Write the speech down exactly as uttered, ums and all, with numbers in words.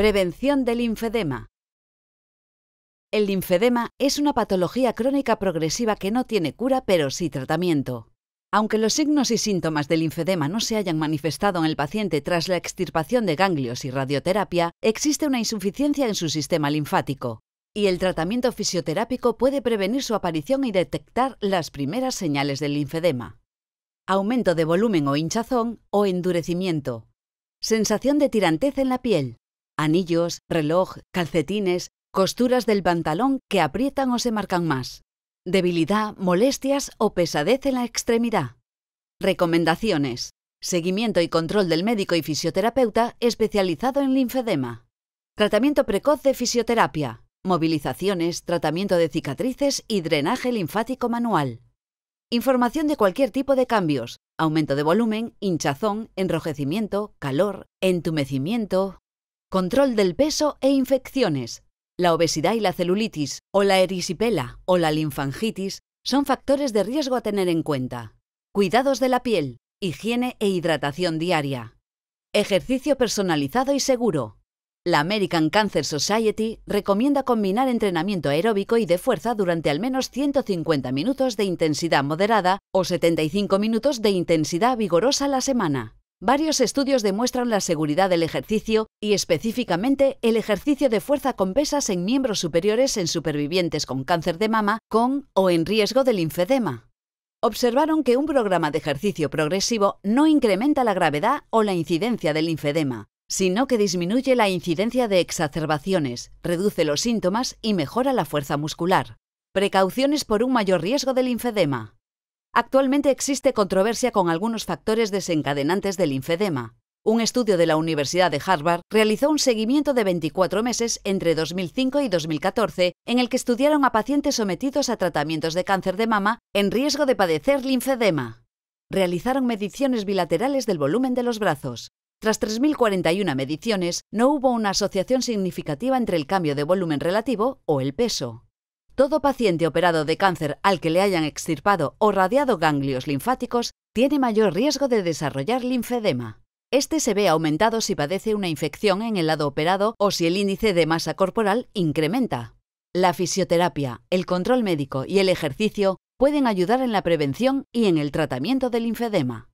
Prevención del linfedema. El linfedema es una patología crónica progresiva que no tiene cura, pero sí tratamiento. Aunque los signos y síntomas del linfedema no se hayan manifestado en el paciente tras la extirpación de ganglios y radioterapia, existe una insuficiencia en su sistema linfático, y el tratamiento fisioterápico puede prevenir su aparición y detectar las primeras señales del linfedema. Aumento de volumen o hinchazón o endurecimiento. Sensación de tirantez en la piel. Anillos, reloj, calcetines, costuras del pantalón que aprietan o se marcan más. Debilidad, molestias o pesadez en la extremidad. Recomendaciones. Seguimiento y control del médico y fisioterapeuta especializado en linfedema. Tratamiento precoz de fisioterapia. Movilizaciones, tratamiento de cicatrices y drenaje linfático manual. Información de cualquier tipo de cambios. Aumento de volumen, hinchazón, enrojecimiento, calor, entumecimiento. Control del peso e infecciones. La obesidad y la celulitis, o la erisipela, o la linfangitis, son factores de riesgo a tener en cuenta. Cuidados de la piel, higiene e hidratación diaria. Ejercicio personalizado y seguro. La American Cancer Society recomienda combinar entrenamiento aeróbico y de fuerza durante al menos ciento cincuenta minutos de intensidad moderada o setenta y cinco minutos de intensidad vigorosa a la semana. Varios estudios demuestran la seguridad del ejercicio y específicamente el ejercicio de fuerza con pesas en miembros superiores en supervivientes con cáncer de mama, con o en riesgo de linfedema. Observaron que un programa de ejercicio progresivo no incrementa la gravedad o la incidencia del linfedema, sino que disminuye la incidencia de exacerbaciones, reduce los síntomas y mejora la fuerza muscular. Precauciones por un mayor riesgo de linfedema. Actualmente existe controversia con algunos factores desencadenantes del linfedema. Un estudio de la Universidad de Harvard realizó un seguimiento de veinticuatro meses entre dos mil cinco y dos mil catorce en el que estudiaron a pacientes sometidos a tratamientos de cáncer de mama en riesgo de padecer linfedema. Realizaron mediciones bilaterales del volumen de los brazos. Tras tres mil cuarenta y una mediciones, no hubo una asociación significativa entre el cambio de volumen relativo o el peso. Todo paciente operado de cáncer al que le hayan extirpado o radiado ganglios linfáticos tiene mayor riesgo de desarrollar linfedema. Este se ve aumentado si padece una infección en el lado operado o si el índice de masa corporal incrementa. La fisioterapia, el control médico y el ejercicio pueden ayudar en la prevención y en el tratamiento del linfedema.